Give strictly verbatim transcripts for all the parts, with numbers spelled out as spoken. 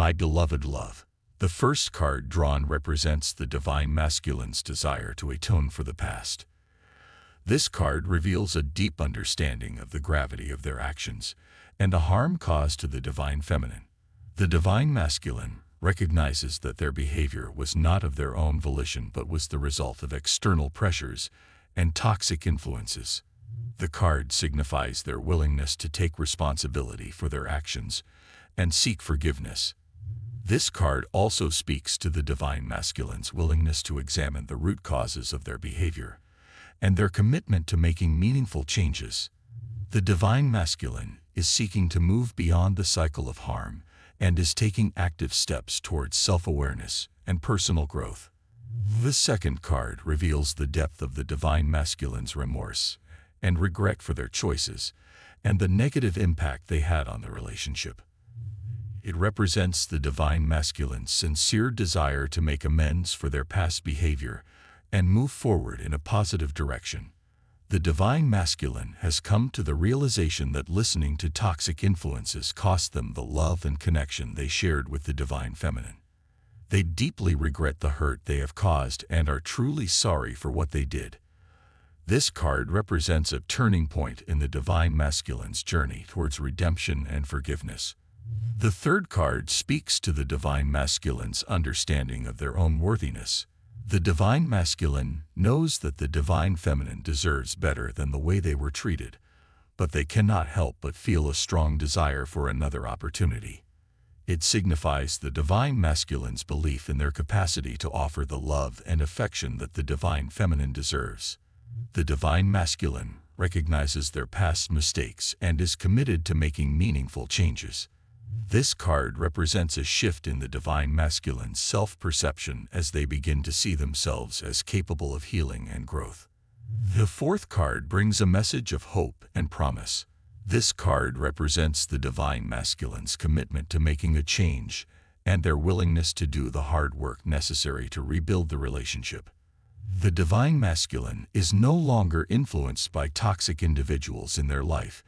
My beloved love. The first card drawn represents the divine masculine's desire to atone for the past. This card reveals a deep understanding of the gravity of their actions and the harm caused to the divine feminine. The divine masculine recognizes that their behavior was not of their own volition but was the result of external pressures and toxic influences. The card signifies their willingness to take responsibility for their actions and seek forgiveness. This card also speaks to the divine masculine's willingness to examine the root causes of their behavior and their commitment to making meaningful changes. The divine masculine is seeking to move beyond the cycle of harm and is taking active steps towards self-awareness and personal growth. The second card reveals the depth of the divine masculine's remorse and regret for their choices and the negative impact they had on the relationship. It represents the divine masculine's sincere desire to make amends for their past behavior and move forward in a positive direction. The divine masculine has come to the realization that listening to toxic influences cost them the love and connection they shared with the divine feminine. They deeply regret the hurt they have caused and are truly sorry for what they did. This card represents a turning point in the divine masculine's journey towards redemption and forgiveness. The third card speaks to the divine masculine's understanding of their own worthiness. The divine masculine knows that the divine feminine deserves better than the way they were treated, but they cannot help but feel a strong desire for another opportunity. It signifies the divine masculine's belief in their capacity to offer the love and affection that the divine feminine deserves. The divine masculine recognizes their past mistakes and is committed to making meaningful changes. This card represents a shift in the divine masculine's self-perception as they begin to see themselves as capable of healing and growth. The fourth card brings a message of hope and promise. This card represents the divine masculine's commitment to making a change and their willingness to do the hard work necessary to rebuild the relationship. The divine masculine is no longer influenced by toxic individuals in their life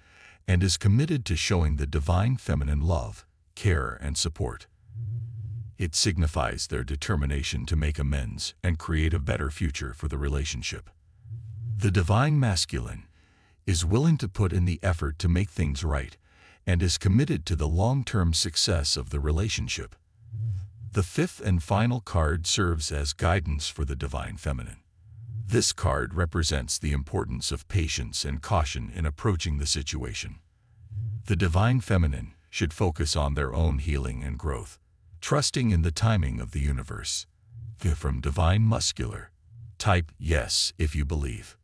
and is committed to showing the divine feminine love, care, and support. It signifies their determination to make amends and create a better future for the relationship. The divine masculine is willing to put in the effort to make things right and is committed to the long-term success of the relationship. The fifth and final card serves as guidance for the divine feminine. This card represents the importance of patience and caution in approaching the situation. The divine feminine should focus on their own healing and growth, trusting in the timing of the universe. From divine masculine. Type yes if you believe.